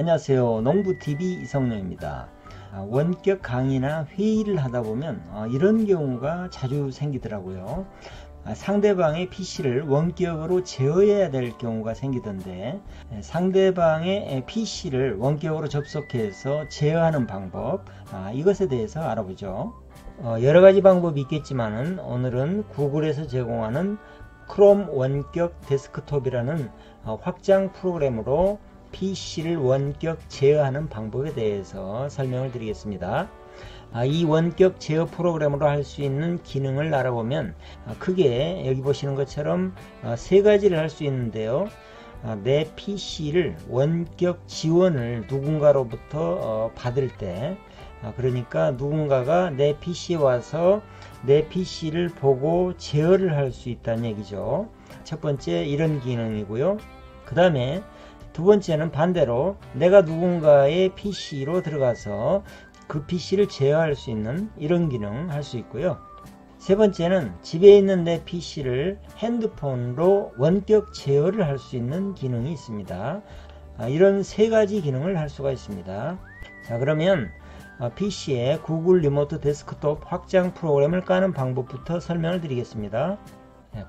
안녕하세요. 농부tv 이성룡입니다. 원격 강의나 회의를 하다 보면 이런 경우가 자주 생기더라고요. 상대방의 PC를 원격으로 제어해야 될 경우가 생기던데, 상대방의 PC를 원격으로 접속해서 제어하는 방법, 이것에 대해서 알아보죠. 여러가지 방법이 있겠지만 오늘은 구글에서 제공하는 크롬 원격 데스크톱이라는 확장 프로그램으로 PC를 원격 제어하는 방법에 대해서 설명을 드리겠습니다. 이 원격 제어 프로그램으로 할 수 있는 기능을 알아보면 크게 여기 보시는 것처럼 세 가지를 할 수 있는데요. 내 PC를 원격 지원을 누군가로부터 받을 때, 그러니까 누군가가 내 PC에 와서 내 PC를 보고 제어를 할 수 있다는 얘기죠. 첫 번째 이런 기능이고요. 그 다음에 두 번째는 반대로 내가 누군가의 PC로 들어가서 그 PC를 제어할 수 있는 이런 기능 할 수 있고요. 세 번째는 집에 있는 내 PC를 핸드폰으로 원격 제어를 할 수 있는 기능이 있습니다. 이런 세 가지 기능을 할 수가 있습니다. 자, 그러면 PC에 구글 리모트 데스크톱 확장 프로그램을 까는 방법부터 설명을 드리겠습니다.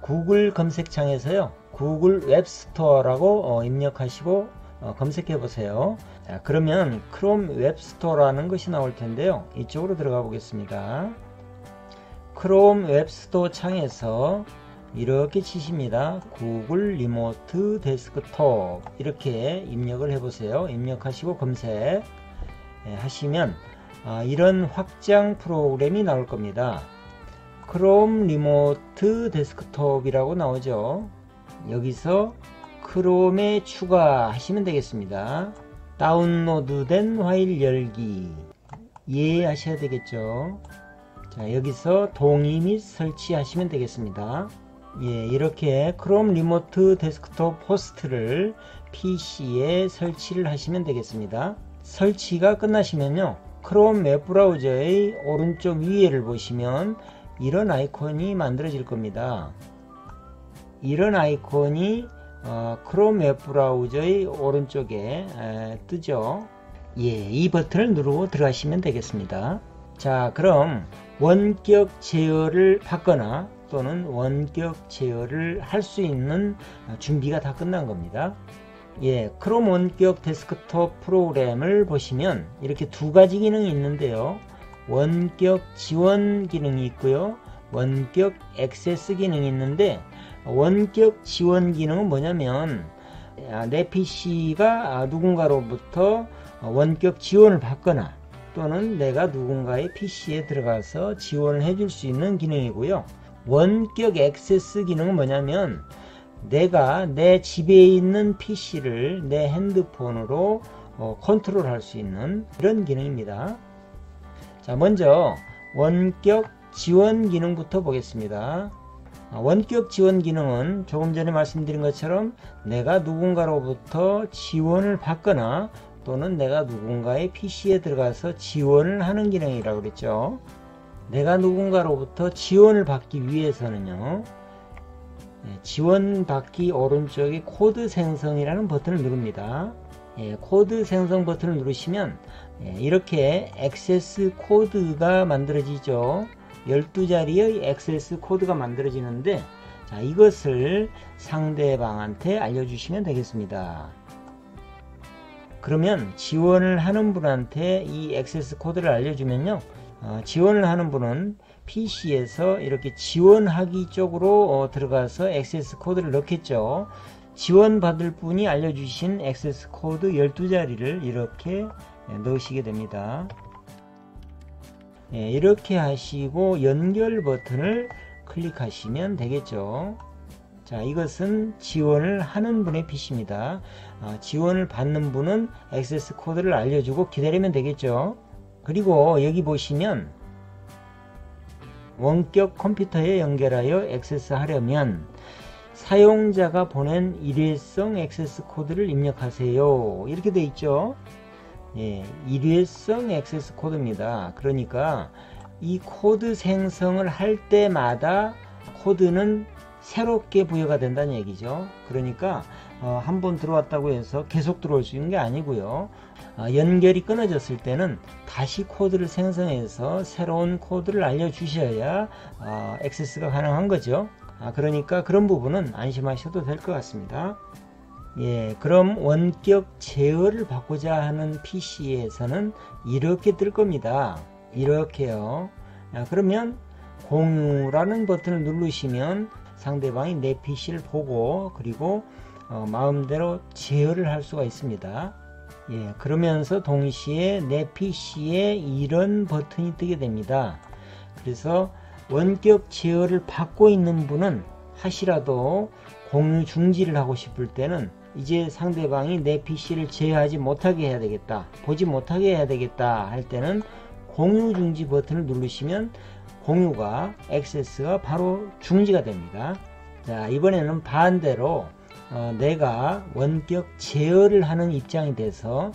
구글 검색창에서요, 구글 웹스토어라고 입력하시고 검색해 보세요. 그러면 크롬 웹스토어라는 것이 나올 텐데요, 이쪽으로 들어가 보겠습니다. 크롬 웹스토어 창에서 이렇게 치십니다. 구글 리모트 데스크톱 이렇게 입력을 해 보세요. 입력하시고 검색 하시면 이런 확장 프로그램이 나올 겁니다. 크롬 리모트 데스크톱이라고 나오죠. 여기서 크롬에 추가하시면 되겠습니다. 다운로드된 파일 열기 예 하셔야 되겠죠. 자, 여기서 동의 및 설치하시면 되겠습니다. 예, 이렇게 크롬 리모트 데스크톱 호스트를 PC에 설치를 하시면 되겠습니다. 설치가 끝나시면요, 크롬 웹브라우저의 오른쪽 위에를 보시면 이런 아이콘이 만들어질 겁니다. 이런 아이콘이 크롬 웹브라우저의 오른쪽에 뜨죠. 예, 이 버튼을 누르고 들어가시면 되겠습니다. 자, 그럼 원격 제어를 받거나 또는 원격 제어를 할 수 있는 준비가 다 끝난 겁니다. 예, 크롬 원격 데스크톱 프로그램을 보시면 이렇게 두 가지 기능이 있는데요. 원격 지원 기능이 있고요, 원격 액세스 기능이 있는데, 원격 지원 기능은 뭐냐면 내 PC가 누군가로부터 원격 지원을 받거나 또는 내가 누군가의 PC에 들어가서 지원을 해줄 수 있는 기능이고요. 원격 액세스 기능은 뭐냐면 내가 내 집에 있는 PC를 내 핸드폰으로 컨트롤할 수 있는 이런 기능입니다. 자, 먼저 원격 지원 기능부터 보겠습니다. 원격 지원 기능은 조금 전에 말씀드린 것처럼 내가 누군가로부터 지원을 받거나 또는 내가 누군가의 PC에 들어가서 지원을 하는 기능이라고 그랬죠. 내가 누군가로부터 지원을 받기 위해서는요, 지원받기 오른쪽에 코드 생성이라는 버튼을 누릅니다. 코드 생성 버튼을 누르시면 이렇게 액세스 코드가 만들어지죠. 12자리의 액세스 코드가 만들어지는데, 자, 이것을 상대방한테 알려주시면 되겠습니다. 그러면 지원을 하는 분한테 이 액세스 코드를 알려주면요, 지원을 하는 분은 PC에서 이렇게 지원하기 쪽으로 들어가서 액세스 코드를 넣겠죠. 지원받을 분이 알려주신 액세스 코드 12자리를 이렇게 넣으시게 됩니다. 예, 이렇게 하시고 연결 버튼을 클릭하시면 되겠죠. 자, 이것은 지원을 하는 분의 PC입니다. 지원을 받는 분은 액세스 코드를 알려주고 기다리면 되겠죠. 그리고 여기 보시면 원격 컴퓨터에 연결하여 액세스하려면 사용자가 보낸 일회성 액세스 코드를 입력하세요, 이렇게 되어 있죠. 예, 일회성 액세스 코드입니다. 그러니까 이 코드 생성을 할 때마다 코드는 새롭게 부여가 된다는 얘기죠. 그러니까 한 번 들어왔다고 해서 계속 들어올 수 있는 게 아니고요. 연결이 끊어졌을 때는 다시 코드를 생성해서 새로운 코드를 알려주셔야 액세스가 가능한 거죠. 그러니까 그런 부분은 안심하셔도 될 것 같습니다. 예, 그럼 원격 제어를 바꾸자 하는 PC에서는 이렇게 뜰 겁니다. 이렇게요. 그러면 공유라는 버튼을 누르시면 상대방이 내 PC를 보고 그리고 마음대로 제어를 할 수가 있습니다. 예, 그러면서 동시에 내 PC에 이런 버튼이 뜨게 됩니다. 그래서 원격 제어를 받고 있는 분은 하시라도 공유 중지를 하고 싶을 때는 이제 상대방이 내 PC를 제어하지 못하게 해야 되겠다, 보지 못하게 해야 되겠다 할 때는 공유 중지 버튼을 누르시면 공유가, 액세스가 바로 중지가 됩니다. 자, 이번에는 반대로 내가 원격 제어를 하는 입장이 돼서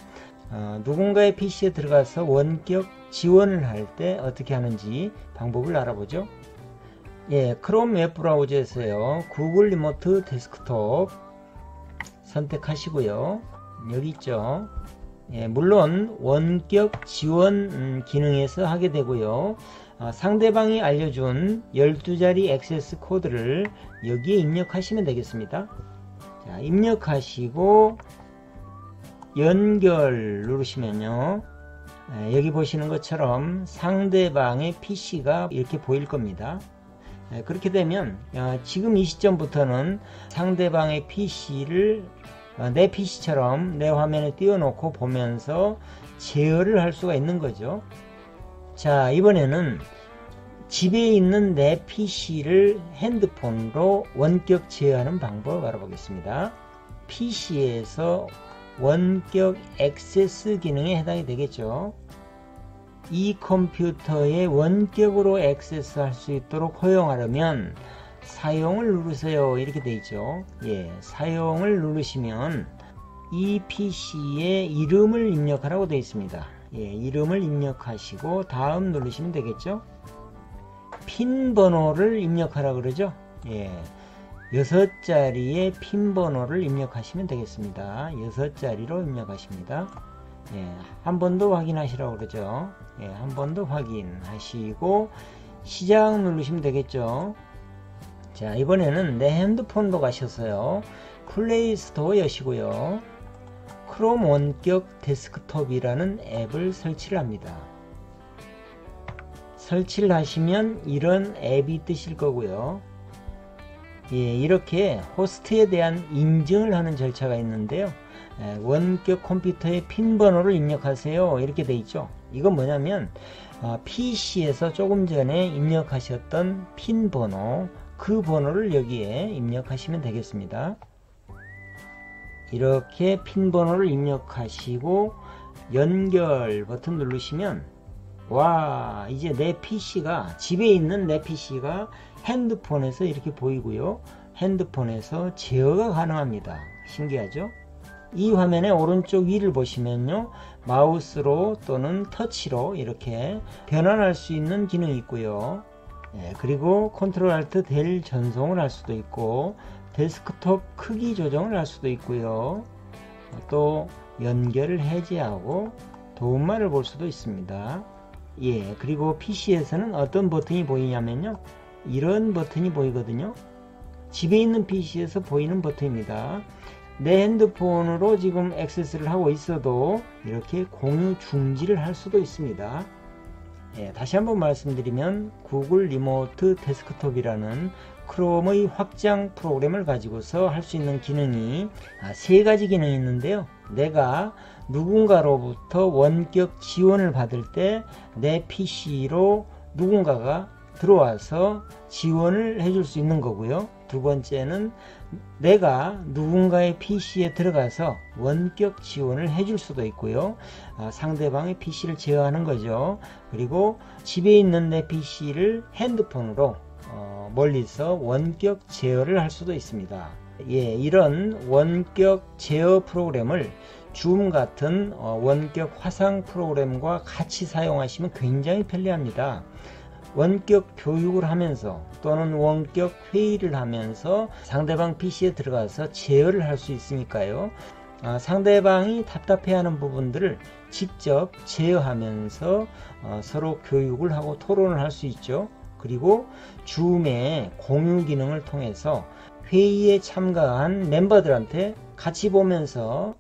누군가의 PC에 들어가서 원격 지원을 할 때 어떻게 하는지 방법을 알아보죠. 예, 크롬 웹 브라우저에서요, 구글 리모트 데스크톱 선택하시고요, 여기 있죠. 예, 물론 원격 지원 기능에서 하게 되고요, 상대방이 알려준 12자리 액세스 코드를 여기에 입력하시면 되겠습니다. 자, 입력하시고 연결 누르시면요, 여기 보시는 것처럼 상대방의 PC가 이렇게 보일 겁니다. 그렇게 되면 지금 이 시점부터는 상대방의 PC를 내 PC처럼 내 화면에 띄워놓고 보면서 제어를 할 수가 있는 거죠. 자, 이번에는 집에 있는 내 PC를 핸드폰으로 원격 제어하는 방법 알아보겠습니다. PC에서 원격 액세스 기능에 해당이 되겠죠. 이 컴퓨터에 원격으로 액세스할 수 있도록 허용하려면 사용을 누르세요, 이렇게 되어 있죠. 예, 사용을 누르시면 이 PC에 이름을 입력하라고 되어 있습니다. 예, 이름을 입력하시고 다음 누르시면 되겠죠. 핀 번호를 입력하라 그러죠. 예, 6자리의 핀 번호를 입력하시면 되겠습니다. 6자리로 입력하십니다. 예, 한 번 더 확인하시라고 그러죠. 예, 한 번 더 확인하시고 시작 누르시면 되겠죠. 자, 이번에는 내 핸드폰으로 가셔서요, 플레이 스토어 여시고요, 크롬 원격 데스크톱이라는 앱을 설치를 합니다. 설치를 하시면 이런 앱이 뜨실 거고요. 예, 이렇게 호스트에 대한 인증을 하는 절차가 있는데요, 원격 컴퓨터의 핀 번호를 입력하세요, 이렇게 돼 있죠. 이건 뭐냐면 PC에서 조금 전에 입력하셨던 핀 번호, 그 번호를 여기에 입력하시면 되겠습니다. 이렇게 핀 번호를 입력하시고 연결 버튼 누르시면, 와, 이제 내 PC가, 집에 있는 내 PC가 핸드폰에서 이렇게 보이고요, 핸드폰에서 제어가 가능합니다. 신기하죠? 이 화면의 오른쪽 위를 보시면요, 마우스로 또는 터치로 이렇게 변환할 수 있는 기능이 있고요. 예, 그리고 컨트롤 알트 델 전송을 할 수도 있고, 데스크톱 크기 조정을 할 수도 있고요, 또 연결을 해제하고 도움말을 볼 수도 있습니다. 예, 그리고 PC에서는 어떤 버튼이 보이냐면요, 이런 버튼이 보이거든요. 집에 있는 PC에서 보이는 버튼입니다. 내 핸드폰으로 지금 액세스를 하고 있어도 이렇게 공유 중지를 할 수도 있습니다. 예, 다시 한번 말씀드리면 구글 리모트 데스크톱이라는 크롬의 확장 프로그램을 가지고서 할 수 있는 기능이 3가지 기능이 있는데요, 내가 누군가로부터 원격 지원을 받을 때 내 PC로 누군가가 들어와서 지원을 해줄 수 있는 거고요, 두 번째는 내가 누군가의 PC에 들어가서 원격 지원을 해줄 수도 있고요, 상대방의 PC를 제어하는 거죠. 그리고 집에 있는 내 PC를 핸드폰으로 멀리서 원격 제어를 할 수도 있습니다. 예, 이런 원격 제어 프로그램을 줌 같은 원격 화상 프로그램과 같이 사용하시면 굉장히 편리합니다. 원격 교육을 하면서 또는 원격 회의를 하면서 상대방 PC에 들어가서 제어를 할 수 있으니까요. 상대방이 답답해하는 부분들을 직접 제어하면서 서로 교육을 하고 토론을 할 수 있죠. 그리고 줌의 공유 기능을 통해서 회의에 참가한 멤버들한테 같이 보면서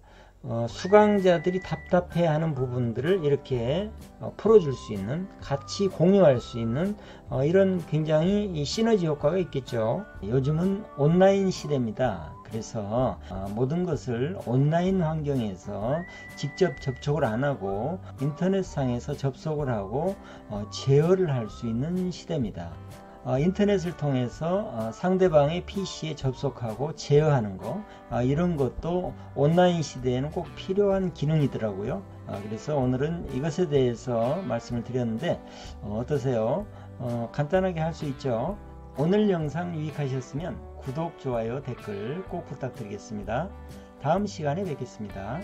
수강자들이 답답해하는 부분들을 이렇게 풀어줄 수 있는, 같이 공유할 수 있는 이런 굉장히 이 시너지 효과가 있겠죠. 요즘은 온라인 시대입니다. 그래서 모든 것을 온라인 환경에서 직접 접촉을 안 하고 인터넷상에서 접속을 하고 제어를 할 수 있는 시대입니다. 인터넷을 통해서 상대방의 PC에 접속하고 제어하는 거, 이런 것도 온라인 시대에는 꼭 필요한 기능이더라고요. 그래서 오늘은 이것에 대해서 말씀을 드렸는데 어떠세요? 간단하게 할 수 있죠. 오늘 영상 유익하셨으면 구독, 좋아요, 댓글 꼭 부탁드리겠습니다. 다음 시간에 뵙겠습니다.